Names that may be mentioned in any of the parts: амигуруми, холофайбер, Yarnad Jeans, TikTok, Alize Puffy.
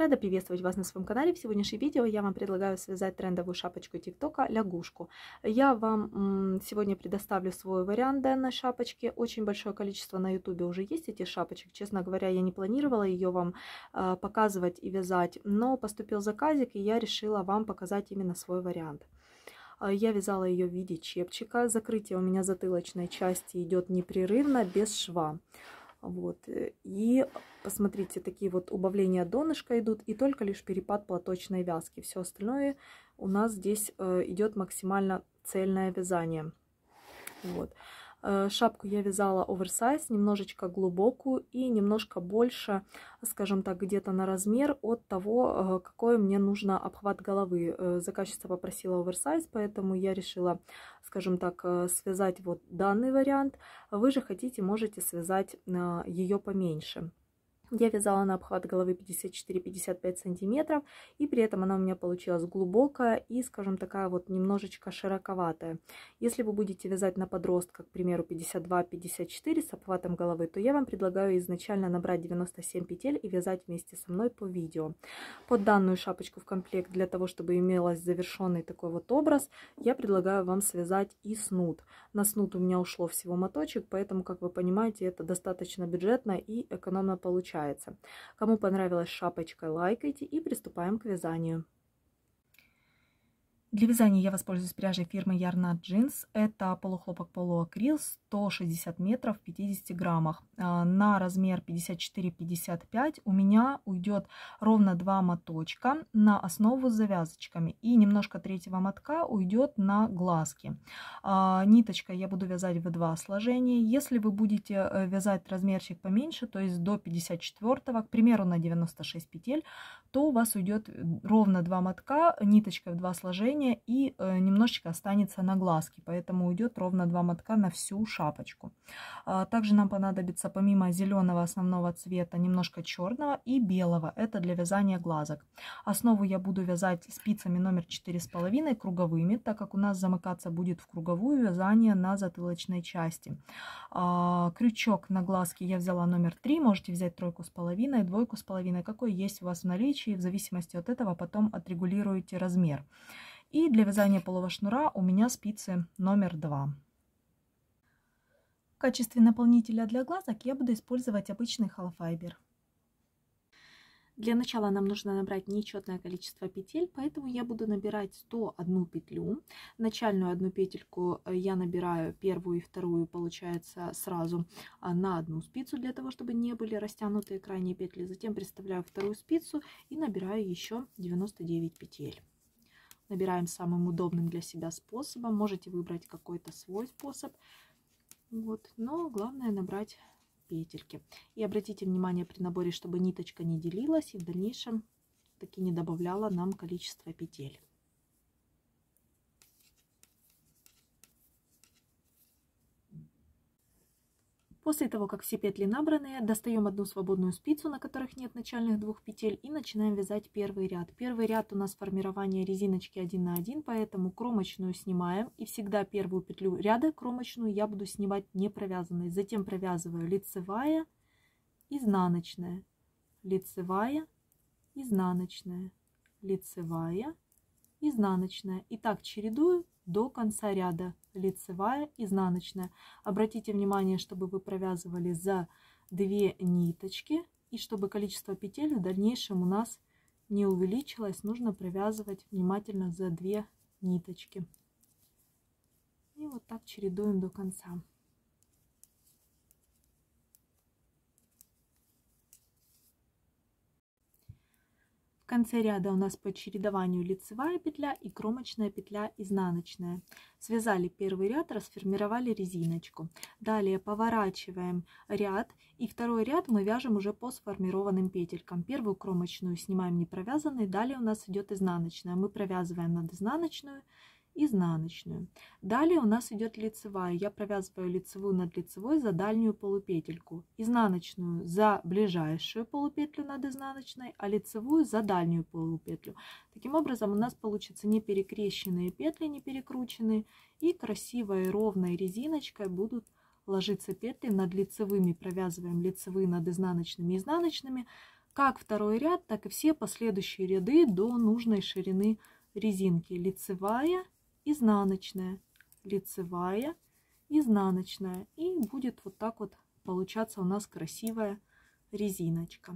Рада приветствовать вас на своем канале. В сегодняшнем видео я вам предлагаю связать трендовую шапочку ТикТока лягушку. Я вам сегодня предоставлю свой вариант данной шапочки. Очень большое количество на YouTube уже есть этих шапочек. Честно говоря, я не планировала ее вам показывать и вязать, но поступил заказик, и я решила вам показать именно свой вариант. Я вязала ее в виде чепчика. Закрытие у меня затылочной части идет непрерывно, без шва. Вот. И посмотрите, такие вот убавления донышка идут, и только лишь перепад платочной вязки. Все остальное у нас здесь идет максимально цельное вязание. Вот. Шапку я вязала оверсайз, немножечко глубокую и немножко больше, скажем так, где-то на размер от того, какой мне нужно обхват головы. Заказчица попросила оверсайз, поэтому я решила, скажем так, связать вот данный вариант. Вы же хотите, можете связать ее поменьше. Я вязала на обхват головы 54-55 сантиметров, и при этом она у меня получилась глубокая и, скажем, такая вот немножечко широковатая. Если вы будете вязать на подростка, к примеру, 52-54 с обхватом головы, то я вам предлагаю изначально набрать 97 петель и вязать вместе со мной по видео. Под данную шапочку в комплект, для того чтобы имелось завершенный такой вот образ, я предлагаю вам связать и снуд. На снуд у меня ушло всего моточек, поэтому, как вы понимаете, это достаточно бюджетно и экономно получается. Кому понравилась шапочка, лайкайте, и приступаем к вязанию. Для вязания я воспользуюсь пряжей фирмы Yarnad Jeans. Это полухлопок, полуакрил, 160 метров в 50 граммах. На размер 54-55 у меня уйдет ровно 2 моточка на основу с завязочками. И немножко третьего мотка уйдет на глазки. Ниточкой я буду вязать в 2 сложения. Если вы будете вязать размерчик поменьше, то есть до 54, к примеру, на 96 петель, то у вас уйдет ровно 2 мотка, ниточкой в 2 сложения. И немножечко останется на глазке, поэтому уйдет ровно 2 мотка на всю шапочку. Также нам понадобится помимо зеленого основного цвета немножко черного и белого, это для вязания глазок. Основу я буду вязать спицами номер 4,5 круговыми, так как у нас замыкаться будет в круговую вязание на затылочной части. Крючок на глазке я взяла номер 3, можете взять 3,5, 2,5, какой есть у вас в наличии, в зависимости от этого потом отрегулируете размер. И для вязания полого шнура у меня спицы номер 2. В качестве наполнителя для глазок я буду использовать обычный холофайбер. Для начала нам нужно набрать нечетное количество петель, поэтому я буду набирать 101 петлю. Начальную одну петельку я набираю первую и вторую, получается, сразу на одну спицу, для того чтобы не были растянутые крайние петли. Затем приставляю вторую спицу и набираю еще 99 петель. Набираем самым удобным для себя способом. Можете выбрать какой-то свой способ. Вот. Но главное набрать петельки. И обратите внимание при наборе, чтобы ниточка не делилась и в дальнейшем таки не добавляла нам количество петель. После того, как все петли набраны, достаем одну свободную спицу, на которых нет начальных 2 петель, и начинаем вязать первый ряд. Первый ряд у нас формирование резиночки 1 на 1, поэтому кромочную снимаем. И всегда первую петлю ряда, кромочную, я буду снимать не провязанной. Затем провязываю лицевая, изнаночная, лицевая, изнаночная, лицевая, изнаночная. И так чередую до конца ряда. Лицевая, изнаночная. Обратите внимание, чтобы вы провязывали за 2 ниточки, и чтобы количество петель в дальнейшем у нас не увеличилось, нужно провязывать внимательно за 2 ниточки. И вот так чередуем до конца. В конце ряда у нас по чередованию лицевая петля и кромочная петля изнаночная. Связали первый ряд, расформировали резиночку. Далее поворачиваем ряд, и второй ряд мы вяжем уже по сформированным петелькам. Первую кромочную снимаем не провязанной, далее у нас идет изнаночная. Мы провязываем над изнаночную, изнаночную. Далее у нас идет лицевая. Я провязываю лицевую над лицевой за дальнюю полупетельку, изнаночную за ближайшую полупетлю над изнаночной, а лицевую за дальнюю полупетлю. Таким образом у нас получатся не перекрещенные петли, не перекрученные, и красивой ровной резиночкой будут ложиться петли над лицевыми. Провязываем лицевые над изнаночными, изнаночными. как второй ряд, так и все последующие ряды до нужной ширины резинки. Лицевая, изнаночная, лицевая, изнаночная. И будет вот так вот получаться у нас красивая резиночка.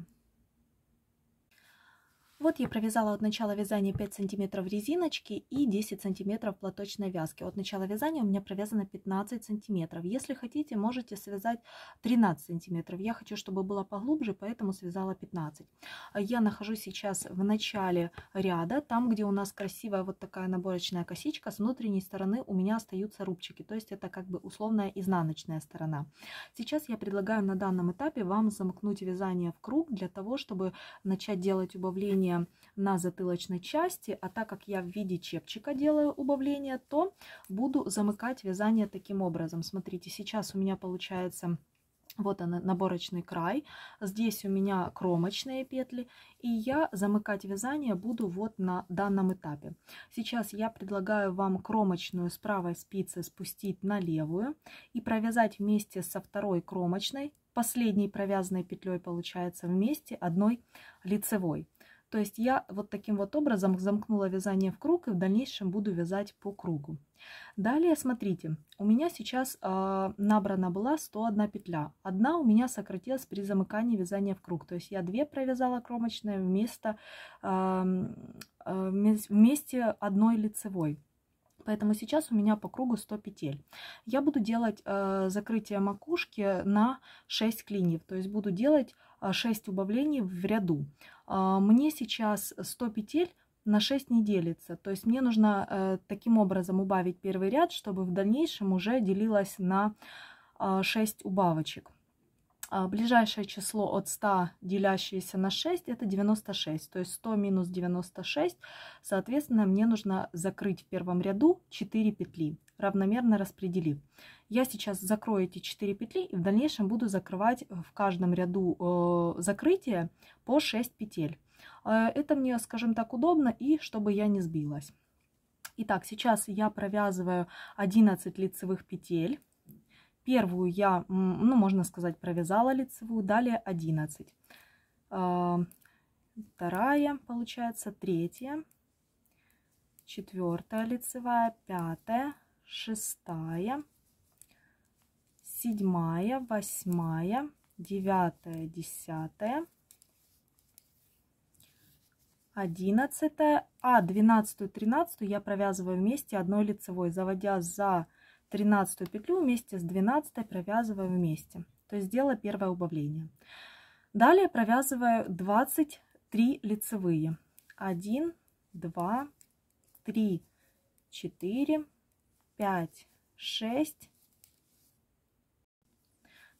Вот я провязала от начала вязания 5 сантиметров резиночки и 10 сантиметров платочной вязки. От начала вязания у меня провязано 15 сантиметров. Если хотите, можете связать 13 сантиметров. Я хочу, чтобы было поглубже, поэтому связала 15. Я нахожусь сейчас в начале ряда, там, где у нас красивая вот такая наборочная косичка. С внутренней стороны у меня остаются рубчики, то есть это как бы условная изнаночная сторона. Сейчас я предлагаю на данном этапе вам замкнуть вязание в круг для того, чтобы начать делать убавление на затылочной части, а так как я в виде чепчика делаю убавление, то буду замыкать вязание таким образом. Смотрите, сейчас у меня получается вот он, наборочный край, здесь у меня кромочные петли, и я замыкать вязание буду вот на данном этапе. Сейчас я предлагаю вам кромочную с правой спицы спустить на левую и провязать вместе со второй кромочной, последней провязанной петлей получается, вместе одной лицевой. То есть я вот таким вот образом замкнула вязание в круг и в дальнейшем буду вязать по кругу. Далее смотрите, у меня сейчас набрана была 101 петля. Одна у меня сократилась при замыкании вязания в круг. То есть я 2 провязала кромочные вместе одной лицевой. Поэтому сейчас у меня по кругу 100 петель. Я буду делать закрытие макушки на 6 клиньев. То есть буду делать 6 убавлений в ряду. Мне сейчас 100 петель на 6 не делится. То есть мне нужно таким образом убавить первый ряд, чтобы в дальнейшем уже делилось на 6 убавочек. Ближайшее число от 100, делящееся на 6, это 96. То есть 100 минус 96. Соответственно, мне нужно закрыть в первом ряду 4 петли, равномерно распределив. Я сейчас закрою эти 4 петли и в дальнейшем буду закрывать в каждом ряду закрытия по 6 петель. Это мне, скажем так, удобно и чтобы я не сбилась. Итак, сейчас я провязываю 11 лицевых петель. Первую я, ну, можно сказать, провязала лицевую, далее 11. Вторая, получается, 3, 4 лицевая, 5, 6, 7, 8, 9, 10, 11, а 12, 13 я провязываю вместе одной лицевой, заводя за 13 петлю вместе с 12 провязываю вместе, то есть сделала первое убавление. Далее провязываю 23 лицевые. 1, 2, 3, 4, 5, 6,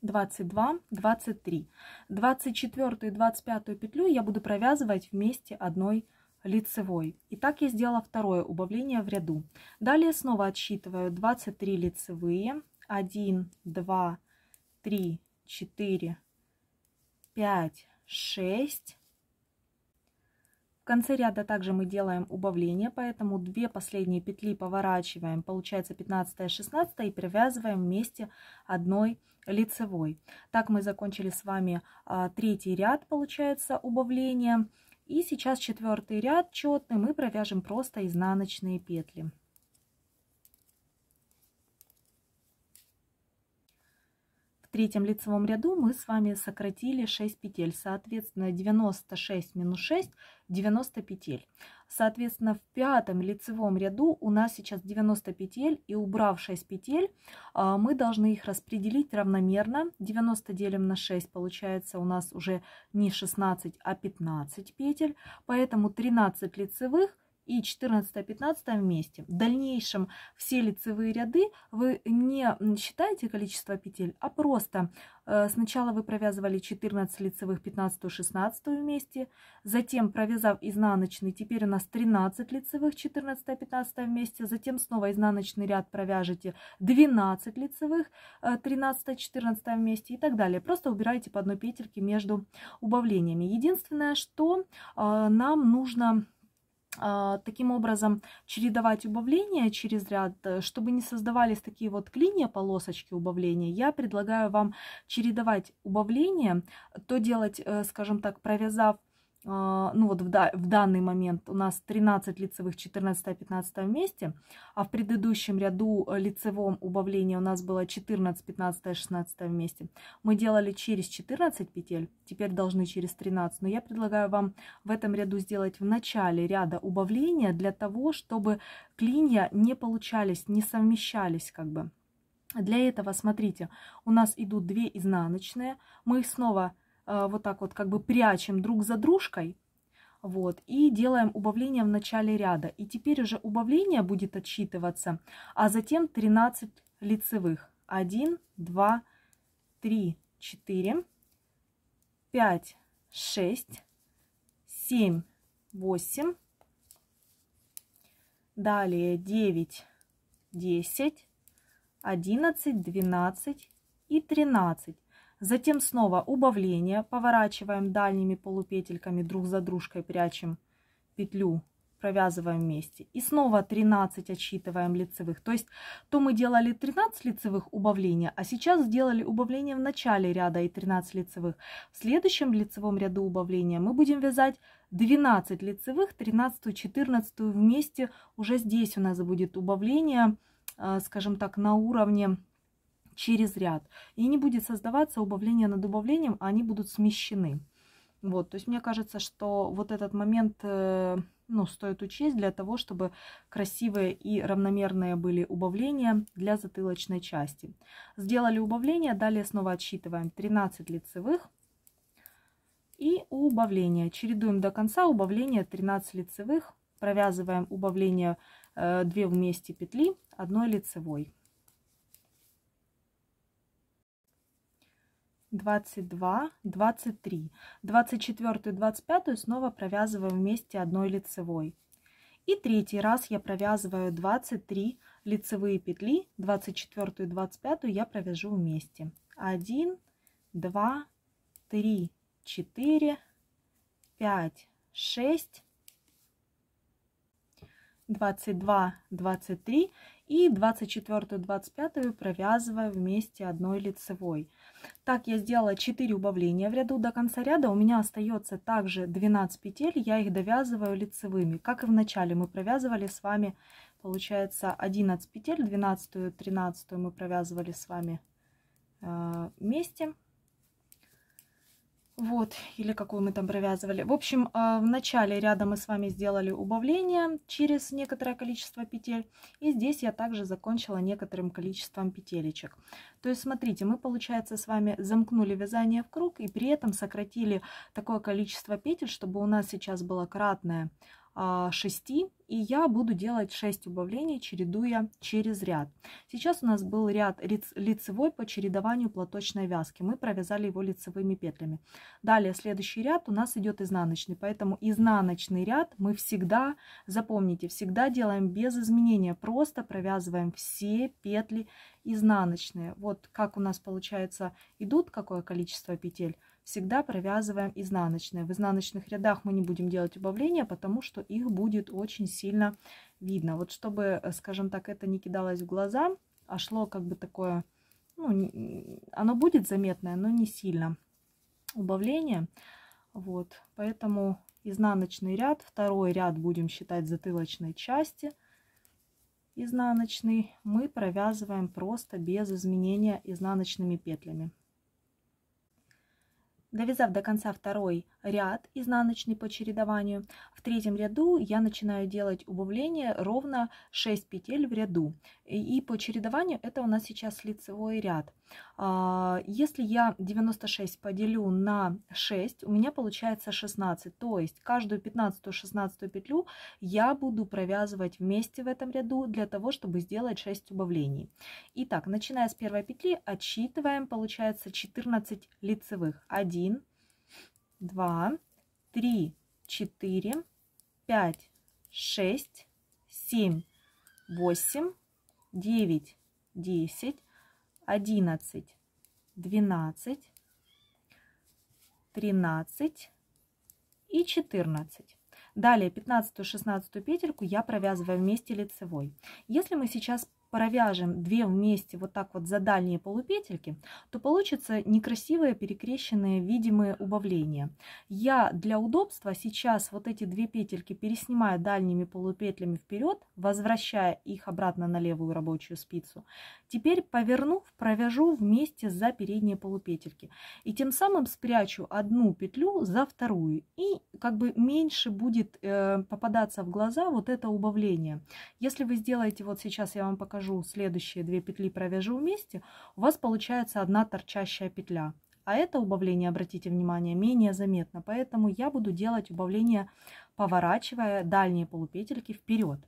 22, 23. 24 и 25 петлю я буду провязывать вместе одной лицевой. И так я сделала второе убавление в ряду. Далее снова отсчитываю 23 лицевые. 1, 2, 3, 4, 5, 6. В конце ряда также мы делаем убавление, поэтому 2 последние петли поворачиваем, получается 15, 16, и привязываем вместе одной лицевой. Так мы закончили с вами третий ряд, получается убавление. И сейчас четвертый ряд четный мы провяжем просто изнаночные петли. В третьем лицевом ряду мы с вами сократили 6 петель, соответственно 96 минус 6 – 90 петель. Соответственно, в пятом лицевом ряду у нас сейчас 90 петель, и убрав 6 петель, мы должны их распределить равномерно. 90 делим на 6, получается у нас уже не 16, а 15 петель, поэтому 13 лицевых и 14-15 вместе. В дальнейшем все лицевые ряды вы не считаете количество петель, а просто сначала вы провязывали 14 лицевых, 15-16 вместе, затем провязав изнаночный, теперь у нас 13 лицевых, 14-15 вместе, затем снова изнаночный ряд провяжете 12 лицевых, 13-14 вместе и так далее. Просто убираете по одной петельке между убавлениями. Единственное, что нам нужно таким образом чередовать убавления через ряд, чтобы не создавались такие вот клинья, полосочки убавления. Я предлагаю вам чередовать убавления, то делать, скажем так, провязав, ну вот в данный момент у нас 13 лицевых, 14, 15 вместе, а в предыдущем ряду лицевом убавления у нас было 14, 15, 16 вместе. Мы делали через 14 петель, теперь должны через 13, но я предлагаю вам в этом ряду сделать в начале ряда убавления для того, чтобы клинья не получались, не совмещались как бы. Для этого, смотрите, у нас идут 2 изнаночные, мы их снова вот так вот как бы прячем друг за дружкой, вот, и делаем убавление в начале ряда. И теперь уже убавление будет отсчитываться, а затем 13 лицевых. 1, 2, 3, 4, 5, 6, 7, 8, далее 9, 10, 11, 12 и 13. Затем снова убавление, поворачиваем дальними полупетельками, друг за дружкой прячем петлю, провязываем вместе. И снова 13 отсчитываем лицевых. То есть, то мы делали 13 лицевых убавления, а сейчас сделали убавление в начале ряда и 13 лицевых. В следующем лицевом ряду убавления мы будем вязать 12 лицевых, 13, 14 вместе. Уже здесь у нас будет убавление, скажем так, на уровне через ряд, и не будет создаваться убавление над убавлением, они будут смещены. Вот, то есть мне кажется, что вот этот момент, ну, стоит учесть для того, чтобы красивые и равномерные были убавления для затылочной части. Сделали убавление, далее снова отсчитываем 13 лицевых и убавление. Чередуем до конца убавление 13 лицевых, провязываем убавление 2 вместе петли, 1 лицевой. 22, 23, 24, 25 снова провязываем вместе 1 лицевой. И третий раз я провязываю 23 лицевые петли, 24, 25 я провяжу вместе. 1, 2, 3, 4, 5, 6, 22, 23 и 24, 25 провязываю вместе 1 лицевой. Так, я сделала 4 убавления в ряду до конца ряда. У меня остается также 12 петель, я их довязываю лицевыми. Как и в начале мы провязывали с вами, получается, 11 петель, 12, 13 мы провязывали с вами вместе. Вот, или какую мы там провязывали. В общем, в начале ряда мы с вами сделали убавление через некоторое количество петель. И здесь я также закончила некоторым количеством петелечек. То есть, смотрите, мы, получается, с вами замкнули вязание в круг и при этом сократили такое количество петель, чтобы у нас сейчас было кратное 6. И я буду делать 6 убавлений, чередуя через ряд. Сейчас у нас был ряд лицевой по чередованию платочной вязки. Мы провязали его лицевыми петлями. Далее следующий ряд у нас идет изнаночный. Поэтому изнаночный ряд мы всегда, запомните, всегда делаем без изменения. Просто провязываем все петли изнаночные. Вот как у нас, получается, идут, какое количество петель. Всегда провязываем изнаночные. В изнаночных рядах мы не будем делать убавления, потому что их будет очень сильно видно. Вот чтобы, скажем так, это не кидалось в глаза, а шло как бы такое, ну, оно будет заметное, но не сильно убавление. Вот, поэтому изнаночный ряд, второй ряд будем считать затылочной части. Изнаночный мы провязываем просто без изменения изнаночными петлями. Довязав до конца второй ряд изнаночный по чередованию, в третьем ряду я начинаю делать убавление ровно 6 петель в ряду. И по чередованию это у нас сейчас лицевой ряд. Если я 96 поделю на 6, у меня получается 16. То есть каждую 15-16 петлю я буду провязывать вместе в этом ряду для того, чтобы сделать 6 убавлений. Итак, начиная с первой петли, отсчитываем, получается, 14 лицевых. 1, 2, 3, 4, 5, 6, 7, 8, 9, 10, 11, 12, 13 и 14. Далее 15-16 петельку я провязываю вместе лицевой. Если мы сейчас провяжем 2 вместе вот так вот за дальние полупетельки, то получится некрасивые перекрещенные видимые убавления. Я для удобства сейчас вот эти 2 петельки переснимаю дальними полупетлями вперед, возвращая их обратно на левую рабочую спицу. Теперь, повернув, провяжу вместе за передние полупетельки. И тем самым спрячу одну петлю за вторую. И как бы меньше будет попадаться в глаза вот это убавление. Если вы сделаете, вот сейчас я вам покажу, следующие 2 петли провяжу вместе, у вас получается одна торчащая петля, а это убавление, обратите внимание, менее заметно, поэтому я буду делать убавление, поворачивая дальние полупетельки вперед.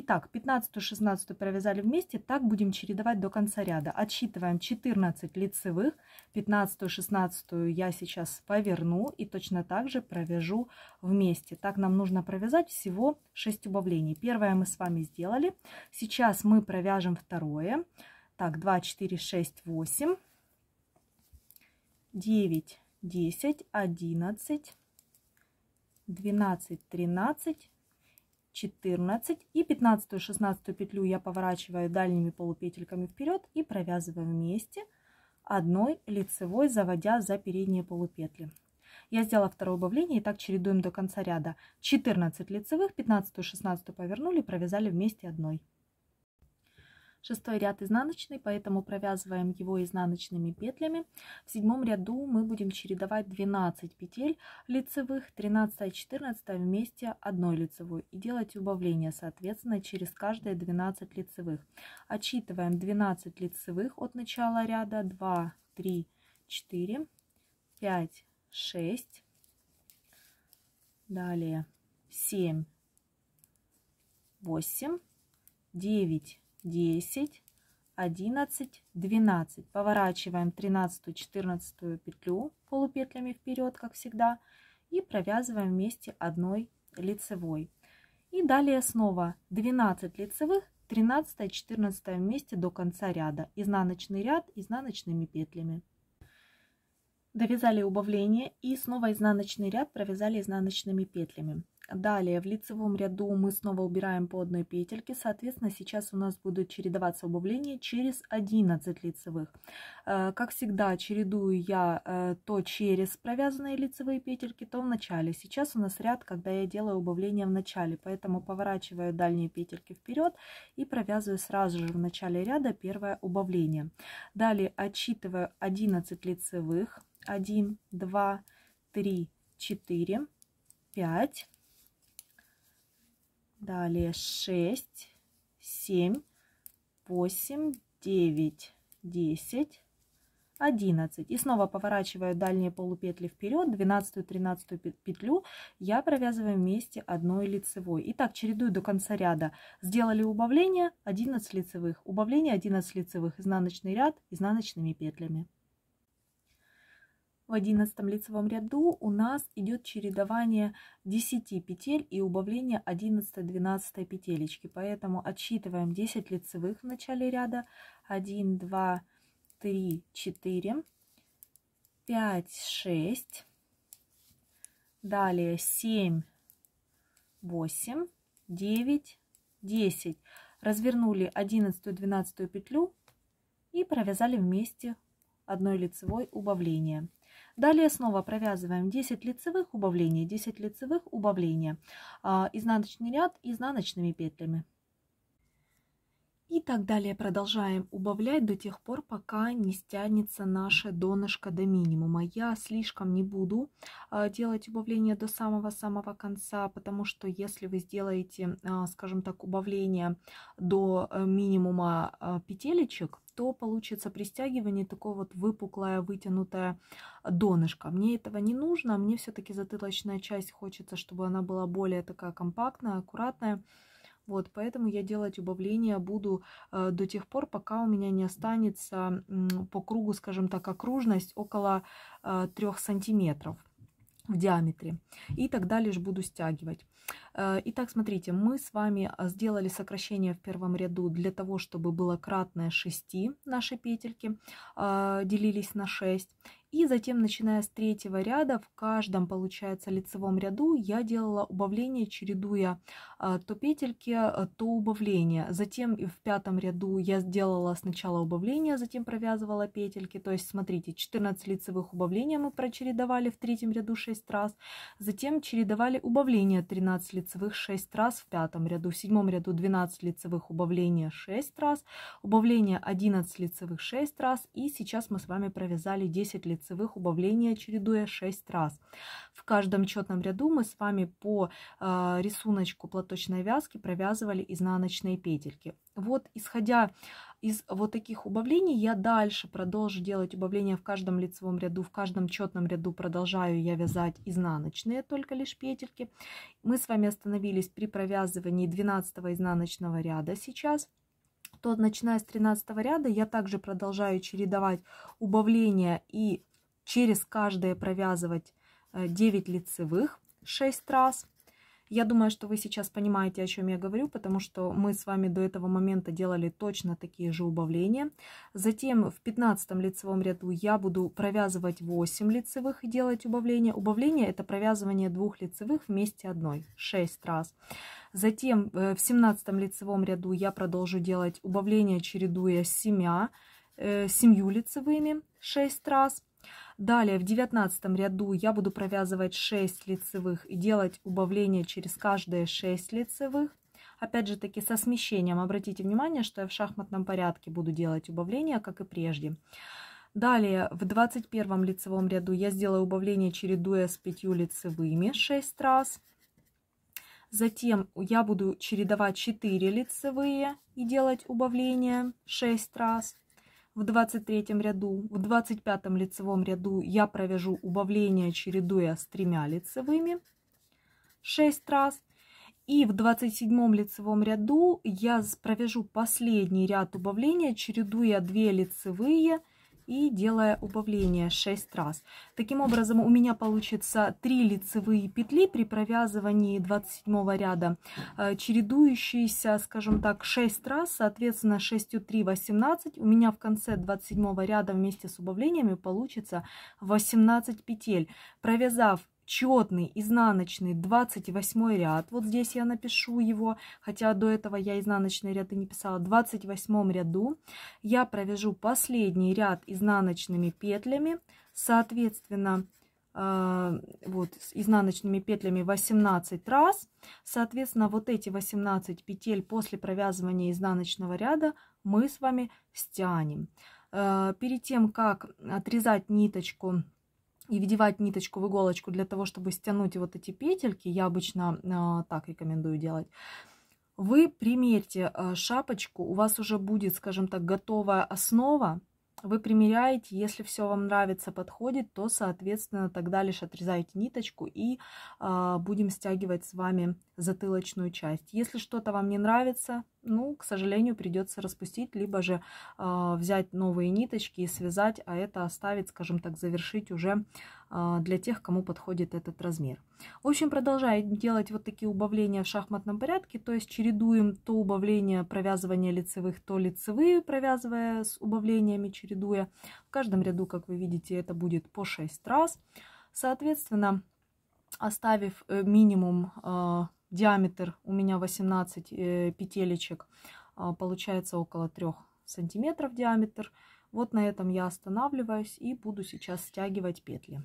Итак, 15-16 провязали вместе, так будем чередовать до конца ряда. Отсчитываем 14 лицевых, 15-16 я сейчас поверну и точно так же провяжу вместе. Так нам нужно провязать всего 6 убавлений. Первое мы с вами сделали, сейчас мы провяжем второе. Так, 2, 4, 6, 8, 9, 10, 11, 12, 13, 14 и 15-16 петлю я поворачиваю дальними полупетельками вперед и провязываю вместе одной лицевой, заводя за передние полупетли. Я сделала второе убавление и так чередуем до конца ряда. 14 лицевых, 15-16 повернули, провязали вместе одной. Шестой ряд изнаночный, поэтому провязываем его изнаночными петлями. В седьмом ряду мы будем чередовать 12 петель лицевых, 13 и 14 вместе одной лицевой и делать убавления, соответственно, через каждые 12 лицевых. Отсчитываем 12 лицевых от начала ряда, 2, 3, 4, 5, 6, далее 7, 8, 9, 10, 11, 12. Поворачиваем 13-14 петлю полупетлями вперед, как всегда, и провязываем вместе одной лицевой. И далее снова 12 лицевых, 13-14 вместе до конца ряда. Изнаночный ряд изнаночными петлями. Довязали убавление и снова изнаночный ряд провязали изнаночными петлями. Далее в лицевом ряду мы снова убираем по одной петельке, соответственно, сейчас у нас будут чередоваться убавления через 11 лицевых. Как всегда, чередую я то через провязанные лицевые петельки, то в начале. Сейчас у нас ряд, когда я делаю убавление в начале, поэтому поворачиваю дальние петельки вперед и провязываю сразу же в начале ряда первое убавление. Далее отсчитываю 11 лицевых, 1, 2, 3, 4, 5. Далее 6, 7, 8, 9, 10, 11. И снова поворачиваю дальние полупетли вперед. 12-13 петлю я провязываю вместе одной лицевой. И так чередую до конца ряда. Сделали убавление 11 лицевых. Убавление 11 лицевых. Изнаночный ряд изнаночными петлями. В 11 лицевом ряду у нас идет чередование 10 петель и убавление 11-12 петелечки. Поэтому отсчитываем 10 лицевых в начале ряда. 1, 2, 3, 4, 5, 6. Далее 7, 8, 9, 10. Развернули 11-12 петлю и провязали вместе одной лицевой убавление. Далее снова провязываем 10 лицевых убавлений, 10 лицевых убавления, изнаночный ряд изнаночными петлями. И так далее продолжаем убавлять до тех пор, пока не стянется наше донышко до минимума. Я слишком не буду делать убавление до самого-самого конца, потому что если вы сделаете, скажем так, убавление до минимума петелечек, то получится при стягивании такое вот выпуклое, вытянутое донышко. Мне этого не нужно, мне все-таки затылочная часть хочется, чтобы она была более такая компактная, аккуратная. Вот, поэтому я делать убавления буду до тех пор, пока у меня не останется по кругу, скажем так, окружность около 3 сантиметров в диаметре. И тогда лишь буду стягивать. Итак, смотрите, мы с вами сделали сокращение в первом ряду для того, чтобы было кратное 6, наши петельки делились на 6. И затем, начиная с третьего ряда, в каждом, получается, лицевом ряду я делала убавление, чередуя то петельки, то убавление. Затем в пятом ряду я сделала сначала убавление, затем провязывала петельки. То есть, смотрите, 14 лицевых убавлений мы прочередовали в третьем ряду 6 раз. Затем чередовали убавление 13 лицевых 6 раз в пятом ряду. В седьмом ряду 12 лицевых убавления 6 раз, убавление 11 лицевых 6 раз. И сейчас мы с вами провязали 10 лицевых убавления, чередуя 6 раз. В каждом четном ряду мы с вами по рисунку платочной вязки провязывали изнаночные петельки. Вот, исходя из вот таких убавлений, я дальше продолжу делать убавления в каждом лицевом ряду, в каждом четном ряду продолжаю я вязать изнаночные только лишь петельки. Мы с вами остановились при провязывании 12 изнаночного ряда сейчас. То, начиная с 13 ряда, я также продолжаю чередовать убавления и через каждое провязывать 9 лицевых 6 раз. Я думаю, что вы сейчас понимаете, о чем я говорю, потому что мы с вами до этого момента делали точно такие же убавления. Затем в 15 лицевом ряду я буду провязывать 8 лицевых и делать убавление. Убавление — это провязывание 2 лицевых вместе одной 6 раз. Затем в 17 лицевом ряду я продолжу делать убавление, чередуя 7 лицевыми 6 раз. Далее в 19 ряду я буду провязывать 6 лицевых и делать убавление через каждые 6 лицевых. Опять же таки со смещением. Обратите внимание, что я в шахматном порядке буду делать убавления, как и прежде. Далее в 21 лицевом ряду я сделаю убавление, чередуя с 5 лицевыми 6 раз. Затем я буду чередовать 4 лицевые и делать убавление 6 раз. В 23 ряду, в 25 лицевом ряду я провяжу убавление, чередуя с 3 лицевыми 6 раз. И в 27 лицевом ряду я провяжу последний ряд убавления, чередуя 2 лицевые и делая убавление 6 раз. Таким образом, у меня получится 3 лицевые петли при провязывании 27 ряда, чередующиеся, скажем так, 6 раз, соответственно, 6 3 18. У меня в конце 27 ряда вместе с убавлениями получится 18 петель. Провязав четный изнаночный 28 ряд, вот здесь я напишу его, хотя до этого я изнаночный ряд и не писала, в 28 ряду я провяжу последний ряд изнаночными петлями, соответственно, вот с изнаночными петлями 18 раз, соответственно, вот эти 18 петель после провязывания изнаночного ряда мы с вами стянем. Перед тем, как отрезать ниточку и вдевать ниточку в иголочку для того, чтобы стянуть вот эти петельки, я обычно так рекомендую делать. Вы примерьте шапочку, у вас уже будет, скажем так, готовая основа. Вы примеряете, если все вам нравится, подходит, то, соответственно, тогда лишь отрезаете ниточку и будем стягивать с вами затылочную часть. Если что-то вам не нравится, ну, к сожалению, придется распустить, либо же взять новые ниточки и связать, а это оставить, скажем так, завершить уже для тех, кому подходит этот размер. В общем, продолжаем делать вот такие убавления в шахматном порядке, то есть чередуем то убавление, провязывание лицевых, то лицевые, провязывая с убавлениями, чередуя. В каждом ряду, как вы видите, это будет по 6 раз. Соответственно, оставив минимум диаметр у меня 18 петелечек, получается около 3 сантиметров диаметр. Вот на этом я останавливаюсь и буду сейчас стягивать петли.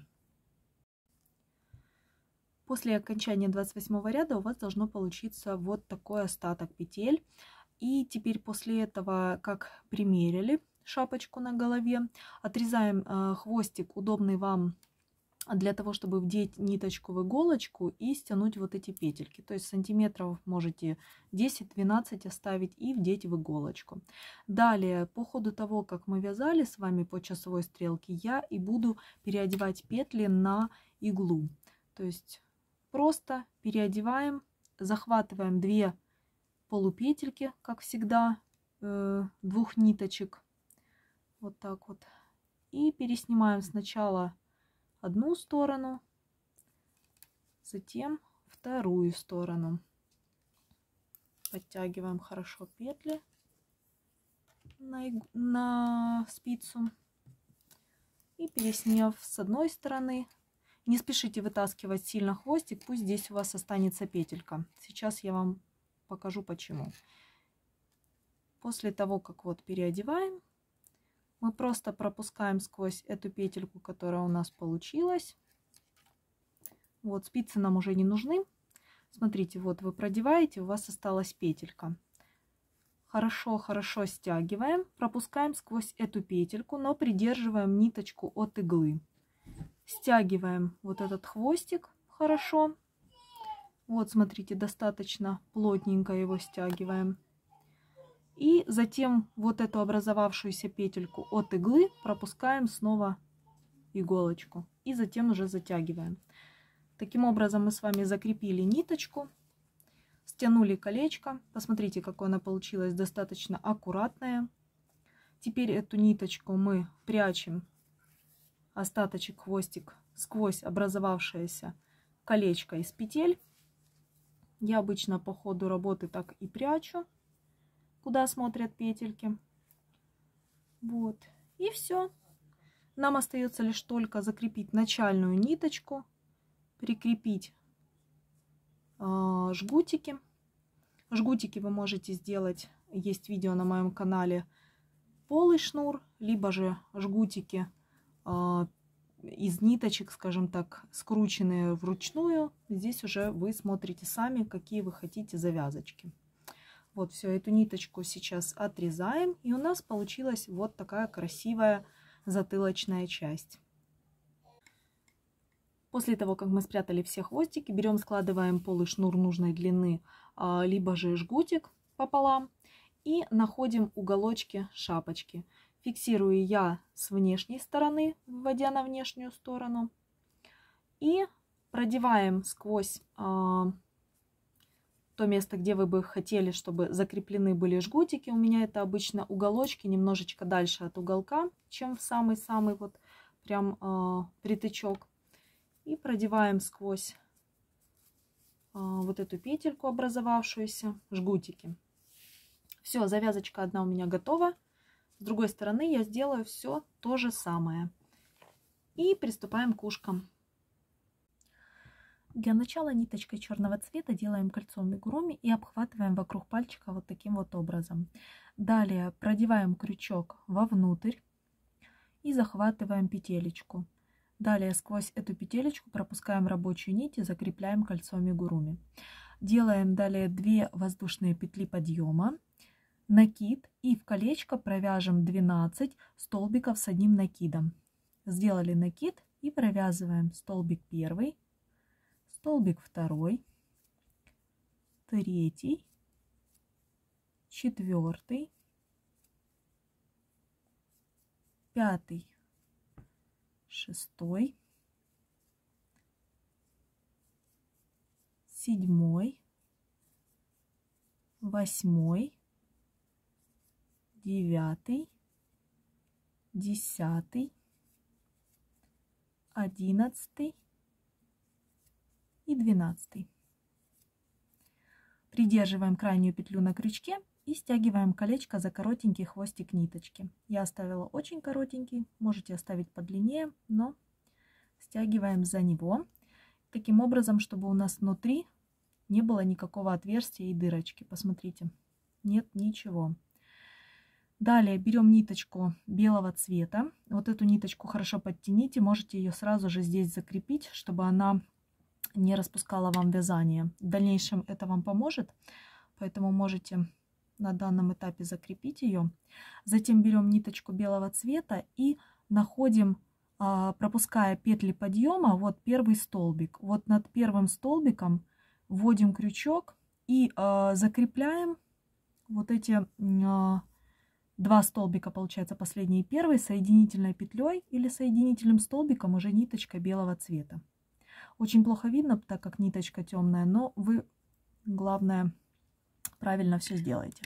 После окончания 28 ряда у вас должно получиться вот такой остаток петель. И теперь после этого, как примерили шапочку на голове, отрезаем хвостик, удобный вам для того, чтобы вдеть ниточку в иголочку и стянуть вот эти петельки. То есть сантиметров можете 10-12 оставить и вдеть в иголочку. Далее, по ходу того, как мы вязали с вами по часовой стрелке, я и буду переодевать петли на иглу. То есть просто переодеваем, захватываем 2 полупетельки, как всегда, 2 ниточек. Вот так вот. И переснимаем сначала одну сторону, затем вторую сторону. Подтягиваем хорошо петли на спицу. И и пересняв с одной стороны. Не спешите вытаскивать сильно хвостик, пусть здесь у вас останется петелька. Сейчас я вам покажу почему. После того, как вот переодеваем, мы просто пропускаем сквозь эту петельку, которая у нас получилась. Вот спицы нам уже не нужны. Смотрите, вот вы продеваете, у вас осталась петелька. Хорошо стягиваем, пропускаем сквозь эту петельку, но придерживаем ниточку от иглы. Стягиваем вот этот хвостик хорошо. Вот, смотрите, достаточно плотненько его стягиваем. И затем вот эту образовавшуюся петельку от иглы пропускаем снова иголочку. И затем уже затягиваем. Таким образом мы с вами закрепили ниточку, стянули колечко. Посмотрите, какое оно получилось, достаточно аккуратное. Теперь эту ниточку мы прячем, остаточек, хвостик, сквозь образовавшееся колечко из петель. Я обычно по ходу работы так и прячу, куда смотрят петельки. Вот. И все. Нам остается лишь только закрепить начальную ниточку, прикрепить жгутики. Жгутики вы можете сделать, есть видео на моем канале, полый шнур, либо же жгутики из ниточек, скажем так, скрученные вручную. Здесь уже вы смотрите сами, какие вы хотите завязочки. Вот, все, эту ниточку сейчас отрезаем, и у нас получилась вот такая красивая затылочная часть. После того, как мы спрятали все хвостики, берем, складываем полый шнур нужной длины, либо же жгутик пополам, и находим уголочки шапочки. Фиксирую я с внешней стороны, вводя на внешнюю сторону, и продеваем сквозь то место, где вы бы хотели, чтобы закреплены были жгутики. У меня это обычно уголочки немножечко дальше от уголка, чем в самый-самый вот прям притычок. И продеваем сквозь вот эту петельку образовавшуюся жгутики. Все, завязочка одна у меня готова. С другой стороны я сделаю все то же самое. И приступаем к ушкам. Для начала ниточкой черного цвета делаем кольцо амигуруми и обхватываем вокруг пальчика вот таким вот образом. Далее продеваем крючок вовнутрь и захватываем петелечку. Далее сквозь эту петелечку пропускаем рабочую нить и закрепляем кольцо амигуруми. Делаем далее 2 воздушные петли подъема, накид, и в колечко провяжем 12 столбиков с одним накидом. Сделали накид и провязываем столбик 1. Столбик 2, 3, 4, 5, 6, 7, 8, 9, 10, 11. И 12. Придерживаем крайнюю петлю на крючке и стягиваем колечко за коротенький хвостик ниточки. Я оставила очень коротенький, можете оставить подлиннее, но стягиваем за него таким образом, чтобы у нас внутри не было никакого отверстия и дырочки. Посмотрите, нет ничего. Далее берем ниточку белого цвета. Вот эту ниточку хорошо подтяните, можете ее сразу же здесь закрепить, чтобы она не распускала вам вязание. В дальнейшем это вам поможет, поэтому можете на данном этапе закрепить ее. Затем берем ниточку белого цвета и находим, пропуская петли подъема, вот первый столбик. Вот над первым столбиком вводим крючок и закрепляем вот эти 2 столбика, получается последний и первый, соединительной петлей или соединительным столбиком уже ниточка белого цвета. Очень плохо видно, так как ниточка темная, но вы, главное, правильно все сделаете.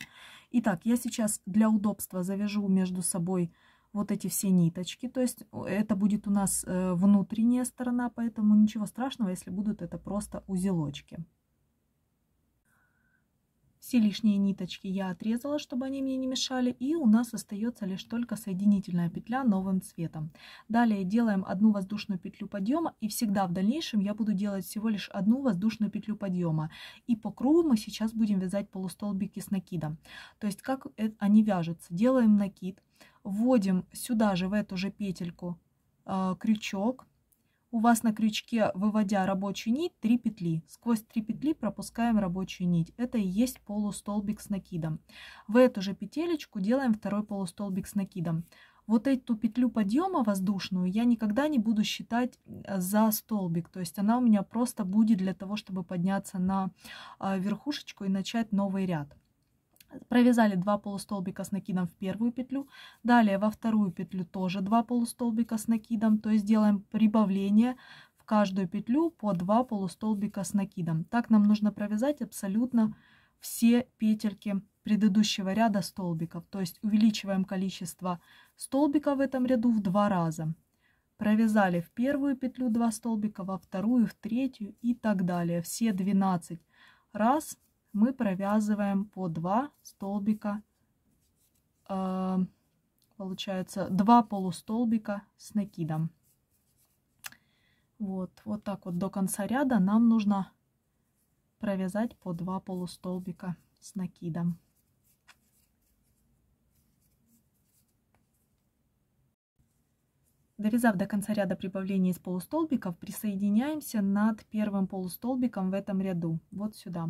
Итак, я сейчас для удобства завяжу между собой вот эти все ниточки. То есть это будет у нас внутренняя сторона, поэтому ничего страшного, если будут это просто узелочки. Все лишние ниточки я отрезала, чтобы они мне не мешали. И у нас остается лишь только соединительная петля новым цветом. Далее делаем одну воздушную петлю подъема. И всегда в дальнейшем я буду делать всего лишь одну воздушную петлю подъема. И по кругу мы сейчас будем вязать полустолбики с накидом. То есть как они вяжутся. Делаем накид. Вводим сюда же, в эту же петельку, крючок. У вас на крючке, выводя рабочую нить, 3 петли. Сквозь 3 петли пропускаем рабочую нить. Это и есть полустолбик с накидом. В эту же петелечку делаем второй полустолбик с накидом. Вот эту петлю подъема воздушную я никогда не буду считать за столбик. То есть она у меня просто будет для того, чтобы подняться на верхушечку и начать новый ряд. Провязали 2 полустолбика с накидом в первую петлю, далее во вторую петлю тоже 2 полустолбика с накидом, то есть делаем прибавление в каждую петлю по 2 полустолбика с накидом. Так нам нужно провязать абсолютно все петельки предыдущего ряда столбиков, то есть увеличиваем количество столбиков в этом ряду в 2 раза. Провязали в первую петлю 2 столбика, во вторую, в третью и так далее. Все 12 раз мы провязываем по 2 столбика, получается 2 полустолбика с накидом. Вот так вот до конца ряда нам нужно провязать по 2 полустолбика с накидом. Довязав до конца ряда прибавления из полустолбиков, присоединяемся над первым полустолбиком в этом ряду, вот сюда.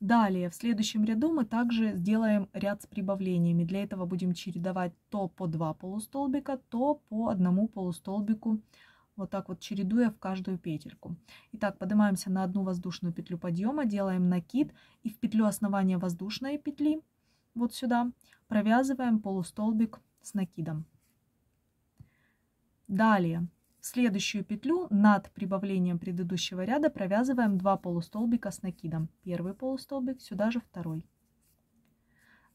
Далее в следующем ряду мы также сделаем ряд с прибавлениями. Для этого будем чередовать то по 2 полустолбика, то по 1 полустолбику, вот так вот чередуя в каждую петельку. Итак, поднимаемся на 1 воздушную петлю подъема, делаем накид и в петлю основания воздушной петли, вот сюда, провязываем полустолбик с накидом. Далее в следующую петлю над прибавлением предыдущего ряда провязываем 2 полустолбика с накидом. Первый полустолбик, сюда же второй.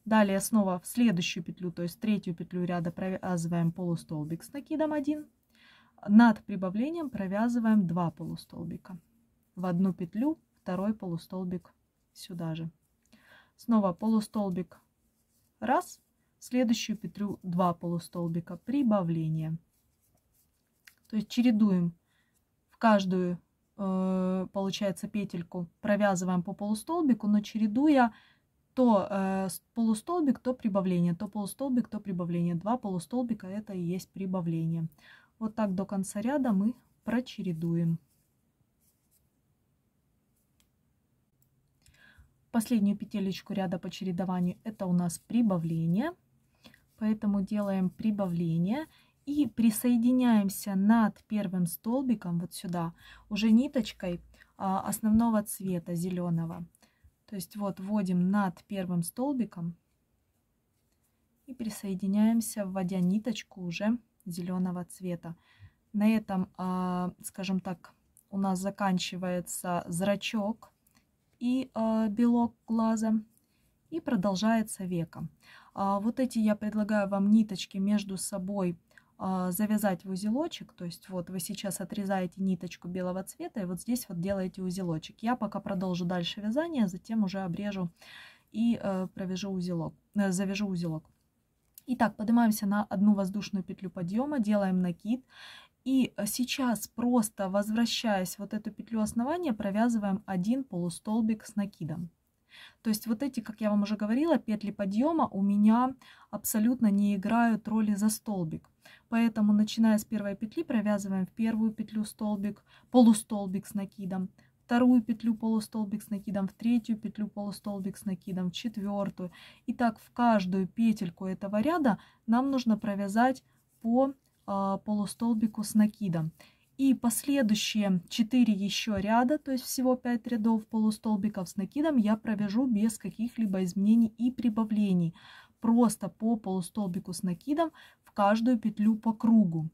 Далее снова в следующую петлю, то есть третью петлю ряда, провязываем полустолбик с накидом 1. Над прибавлением провязываем 2 полустолбика. В одну петлю второй полустолбик сюда же. Снова полустолбик 1, в следующую петлю 2 полустолбика, прибавление. То есть чередуем в каждую, получается, петельку, провязываем по полустолбику, но чередуя то полустолбик, то прибавление, то полустолбик, то прибавление. 2 полустолбика — это и есть прибавление. Вот так до конца ряда мы прочередуем. Последнюю петелечку ряда по чередованию — это у нас прибавление. Поэтому делаем прибавление. И присоединяемся над первым столбиком, вот сюда, уже ниточкой основного цвета, зеленого. То есть вот вводим над первым столбиком и присоединяемся, вводя ниточку уже зеленого цвета. На этом, скажем так, у нас заканчивается зрачок и белок глаза. И продолжается веко. Вот эти я предлагаю вам ниточки между собой завязать в узелочек, то есть вот вы сейчас отрезаете ниточку белого цвета и вот здесь вот делаете узелочек. Я пока продолжу дальше вязание, затем уже обрежу и завяжу узелок. Итак, поднимаемся на 1 воздушную петлю подъема, делаем накид и сейчас, просто возвращаясь вот эту петлю основания, провязываем 1 полустолбик с накидом. То есть вот эти, как я вам уже говорила, петли подъема у меня абсолютно не играют роли за столбик. Поэтому, начиная с первой петли, провязываем в первую петлю столбик, полустолбик с накидом, вторую петлю полустолбик с накидом, в третью петлю полустолбик с накидом, в четвертую. И так в каждую петельку этого ряда нам нужно провязать по полустолбику с накидом. И последующие 4 еще ряда, то есть всего 5 рядов полустолбиков с накидом, я провяжу без каких-либо изменений и прибавлений. Просто по полустолбику с накидом в каждую петлю по кругу.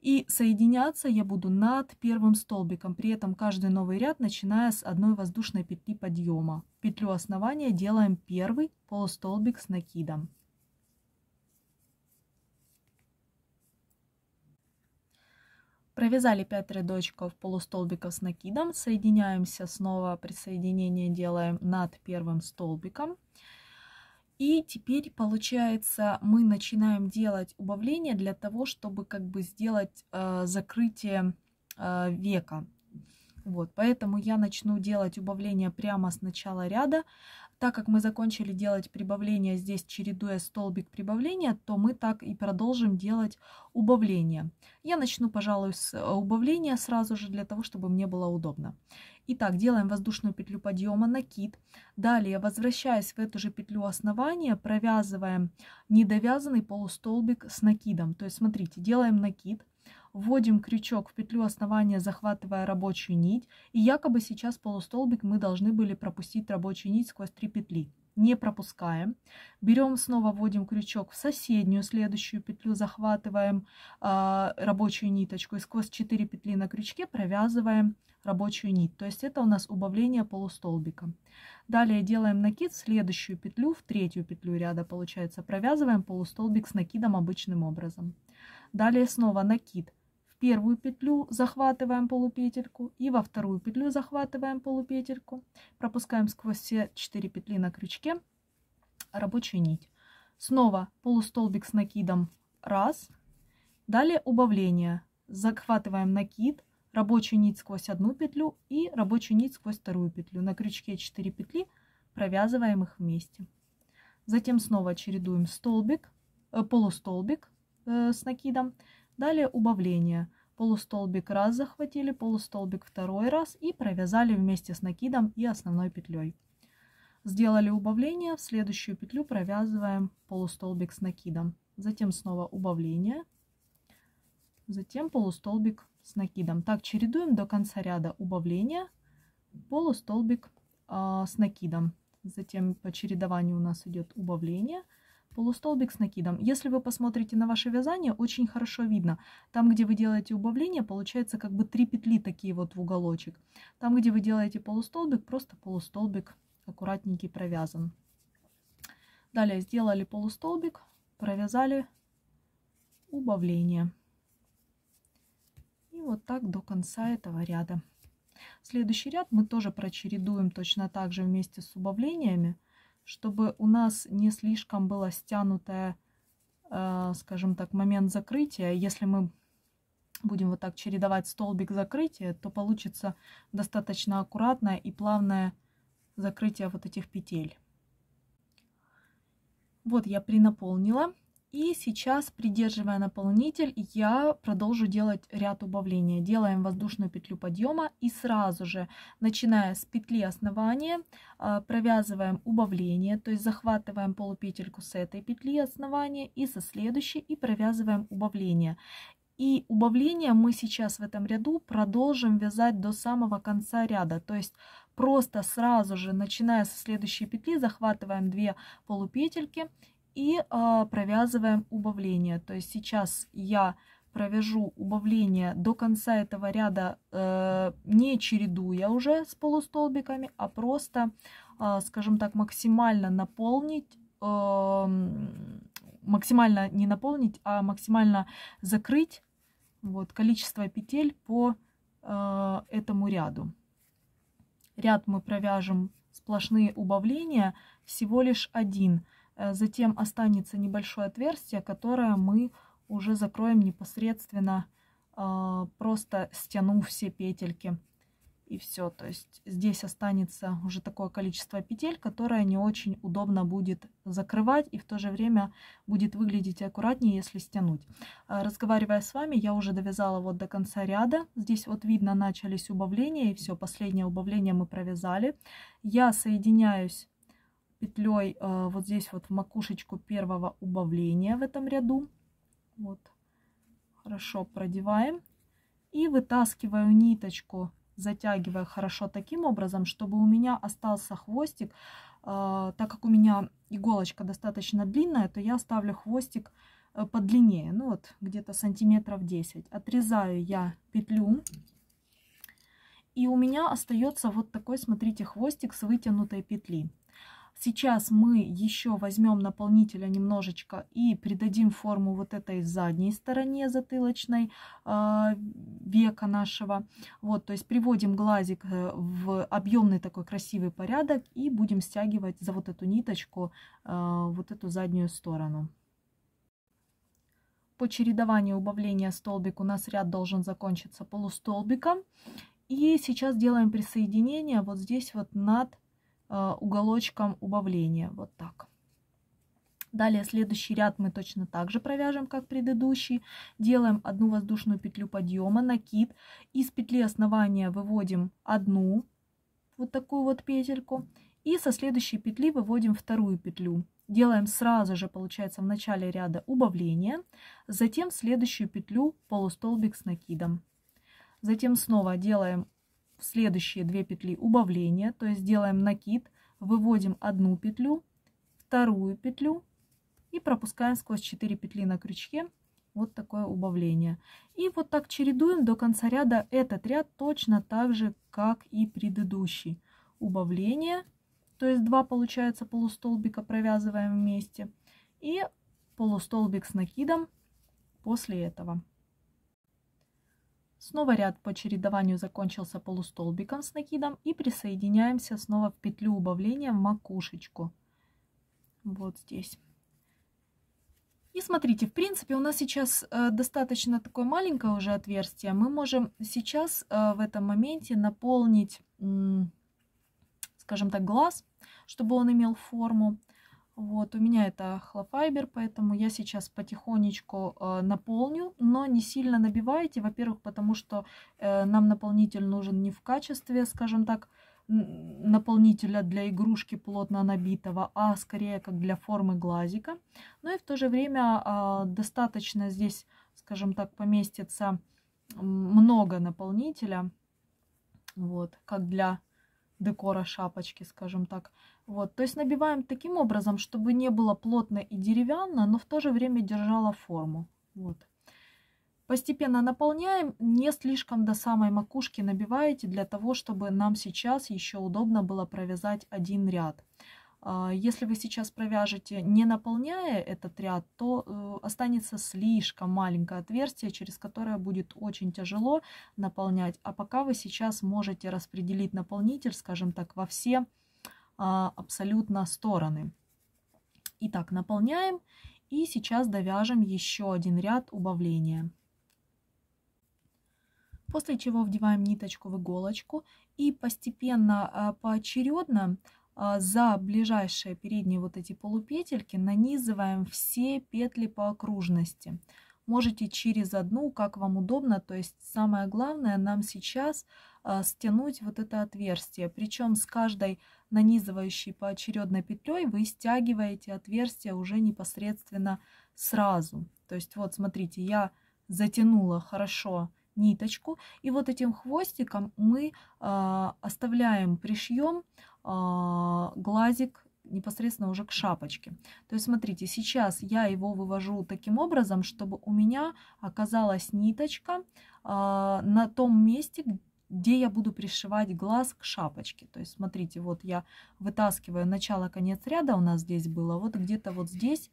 И соединяться я буду над первым столбиком. При этом каждый новый ряд, начиная с 1 воздушной петли подъема. В петлю основания делаем первый полустолбик с накидом. Провязали 5 рядочков полустолбиков с накидом, соединяемся снова, присоединение делаем над первым столбиком. И теперь получается мы начинаем делать убавление для того, чтобы как бы сделать закрытие века. Вот, поэтому я начну делать убавление прямо с начала ряда. Так как мы закончили делать прибавление здесь, чередуя столбик прибавления, то мы так и продолжим делать убавление. Я начну, пожалуй, с убавления сразу же, для того, чтобы мне было удобно. Итак, делаем воздушную петлю подъема, накид. Далее, возвращаясь в эту же петлю основания, провязываем недовязанный полустолбик с накидом. То есть, смотрите, делаем накид. Вводим крючок в петлю основания, захватывая рабочую нить. И якобы сейчас полустолбик мы должны были пропустить рабочую нить сквозь 3 петли. Не пропускаем. Берем снова, вводим крючок в соседнюю следующую петлю, захватываем рабочую ниточку. И сквозь 4 петли на крючке провязываем рабочую нить. То есть это у нас убавление полустолбика. Далее делаем накид в следующую петлю, в 3-ю петлю ряда получается. Провязываем полустолбик с накидом обычным образом. Далее снова накид. Первую петлю захватываем полупетельку и во вторую петлю захватываем полупетельку, пропускаем сквозь все 4 петли на крючке рабочую нить. Снова полустолбик с накидом раз, далее убавление, захватываем накид, рабочую нить сквозь 1 петлю и рабочую нить сквозь 2 петлю, на крючке 4 петли, провязываем их вместе. Затем снова чередуем столбик, полустолбик с накидом. Далее убавление. Полустолбик раз захватили, полустолбик второй раз и провязали вместе с накидом и основной петлей. Сделали убавление, в следующую петлю провязываем полустолбик с накидом. Затем снова убавление, затем полустолбик с накидом. Так чередуем до конца ряда: убавление, полустолбик с накидом. Затем по чередованию у нас идет убавление, полустолбик с накидом. Если вы посмотрите на ваше вязание, очень хорошо видно. Там, где вы делаете убавление, получается как бы 3 петли такие вот в уголочек. Там, где вы делаете полустолбик, просто полустолбик аккуратненький провязан. Далее сделали полустолбик, провязали убавление. И вот так до конца этого ряда. Следующий ряд мы тоже прочередуем точно так же вместе с убавлениями, чтобы у нас не слишком было стянутое, скажем так, момент закрытия. Если мы будем вот так чередовать столбик закрытия, то получится достаточно аккуратное и плавное закрытие вот этих петель. Вот я принаполнила. И сейчас, придерживая наполнитель, я продолжу делать ряд убавления. Делаем воздушную петлю подъема и сразу же, начиная с петли основания, провязываем убавление, то есть захватываем полупетельку с этой петли основания и со следующей, и провязываем убавление. И убавление мы сейчас в этом ряду продолжим вязать до самого конца ряда, то есть просто сразу же, начиная со следующей петли, захватываем 2 полупетельки и провязываем убавление. То есть сейчас я провяжу убавление до конца этого ряда, не чередуя уже с полустолбиками, а просто, скажем так, максимально наполнить, максимально не наполнить, а максимально закрыть вот количество петель по этому ряду. Ряд мы провяжем сплошные убавления, всего лишь 1. Затем останется небольшое отверстие, которое мы уже закроем непосредственно, просто стянув все петельки. И все. То есть здесь останется уже такое количество петель, которое не очень удобно будет закрывать и в то же время будет выглядеть аккуратнее, если стянуть. Разговаривая с вами, я уже довязала вот до конца ряда. Здесь вот видно, начались убавления, и все. Последнее убавление мы провязали. Я соединяюсь петлей вот здесь вот в макушечку первого убавления в этом ряду. Вот, хорошо продеваем и вытаскиваю ниточку, затягивая хорошо таким образом, чтобы у меня остался хвостик. Так как у меня иголочка достаточно длинная, то я ставлю хвостик подлиннее, ну вот где-то сантиметров 10. Отрезаю я петлю. И у меня остается вот такой, смотрите, хвостик с вытянутой петли. Сейчас мы еще возьмем наполнителя немножечко и придадим форму вот этой задней стороне затылочной века нашего. Вот, то есть приводим глазик в объемный такой красивый порядок и будем стягивать за вот эту ниточку вот эту заднюю сторону. По чередованию убавления столбик у нас ряд должен закончиться полустолбиком. И сейчас делаем присоединение вот здесь вот над уголочком убавления. Вот так. Далее следующий ряд мы точно так же провяжем, как предыдущий. Делаем одну воздушную петлю подъема, накид. Из петли основания выводим одну вот такую вот петельку. И со следующей петли выводим вторую петлю. Делаем сразу же, получается, в начале ряда убавление. Затем следующую петлю полустолбик с накидом. Затем снова делаем следующие две петли убавления, то есть делаем накид, выводим одну петлю, вторую петлю и пропускаем сквозь 4 петли на крючке вот такое убавление. И вот так чередуем до конца ряда этот ряд точно так же, как и предыдущий. Убавление, то есть 2, получается, полустолбика провязываем вместе и полустолбик с накидом после этого. Снова ряд по чередованию закончился полустолбиком с накидом и присоединяемся снова в петлю убавления в макушечку. Вот здесь. И смотрите, в принципе, у нас сейчас достаточно такое маленькое уже отверстие. Мы можем сейчас в этом моменте наполнить, скажем так, глаз, чтобы он имел форму. Вот, у меня это холофайбер, поэтому я сейчас потихонечку наполню, но не сильно набивайте, во-первых, потому что нам наполнитель нужен не в качестве, скажем так, наполнителя для игрушки плотно набитого, а скорее как для формы глазика. Но и в то же время достаточно здесь, скажем так, поместится много наполнителя, вот, как для декора шапочки, скажем так. Вот, то есть набиваем таким образом, чтобы не было плотно и деревянно, но в то же время держала форму. Вот. Постепенно наполняем, не слишком до самой макушки набиваете, для того, чтобы нам сейчас еще удобно было провязать один ряд. Если вы сейчас провяжете, не наполняя этот ряд, то останется слишком маленькое отверстие, через которое будет очень тяжело наполнять. А пока вы сейчас можете распределить наполнитель, скажем так, во все абсолютно стороны. Итак, наполняем и сейчас довяжем еще один ряд убавления. После чего вдеваем ниточку в иголочку и постепенно, поочередно, за ближайшие передние вот эти полупетельки нанизываем все петли по окружности. Можете через одну, как вам удобно, то есть самое главное нам сейчас стянуть вот это отверстие. Причем с каждой нанизывающей поочередно петлей вы стягиваете отверстие уже непосредственно сразу. То есть вот смотрите, я затянула хорошо ниточку, и вот этим хвостиком мы оставляем, пришьем глазик непосредственно уже к шапочке. То есть смотрите, сейчас я его вывожу таким образом, чтобы у меня оказалась ниточка на том месте, где я буду пришивать глаз к шапочке. То есть смотрите, вот я вытаскиваю начало-конец ряда, у нас здесь было, вот где-то вот здесь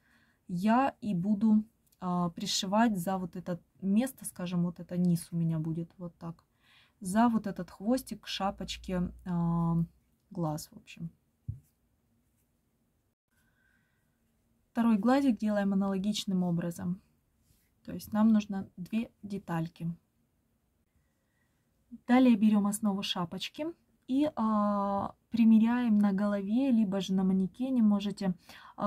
я и буду пришивать за вот это место, скажем, вот это низ у меня будет вот так, за вот этот хвостик к шапочке глаз, в общем. Второй глазик делаем аналогичным образом. То есть нам нужно 2 детальки. Далее берем основу шапочки и примеряем на голове, либо же на манекене можете,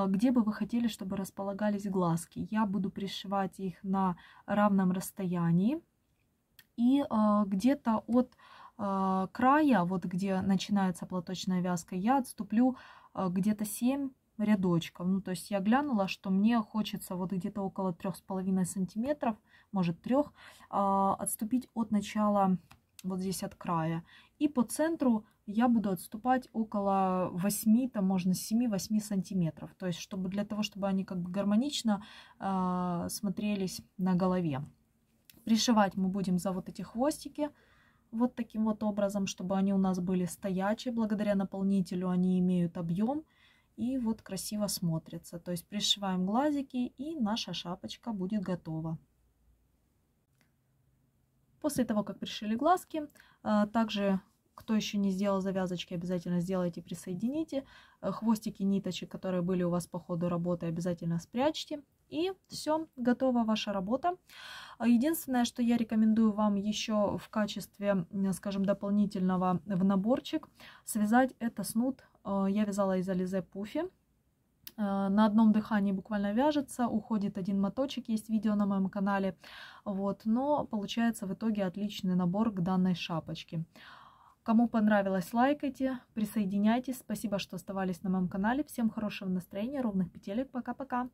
где бы вы хотели, чтобы располагались глазки. Я буду пришивать их на равном расстоянии. И где-то от края, вот где начинается платочная вязка, я отступлю где-то 7 рядочков. Ну, то есть я глянула, что мне хочется вот где-то около 3,5 сантиметров, может 3, отступить от начала вот здесь от края. И по центру я буду отступать около 8, там можно 7-8 сантиметров. То есть чтобы, для того, чтобы они как бы гармонично смотрелись на голове. Пришивать мы будем за вот эти хвостики. Вот таким вот образом, чтобы они у нас были стоячие. Благодаря наполнителю они имеют объем. и вот красиво смотрится. То есть пришиваем глазики, и наша шапочка будет готова. После того, как пришили глазки, также, кто еще не сделал завязочки, обязательно сделайте, присоедините. Хвостики ниточек, которые были у вас по ходу работы, обязательно спрячьте. И все, готова ваша работа. Единственное, что я рекомендую вам еще в качестве, скажем, дополнительного в наборчик, связать это снуд. Я вязала из Alize Puffy. На одном дыхании буквально вяжется, уходит один моточек, есть видео на моем канале. Вот, но получается в итоге отличный набор к данной шапочке. Кому понравилось, лайкайте, присоединяйтесь. Спасибо, что оставались на моем канале. Всем хорошего настроения, ровных петелек. Пока-пока!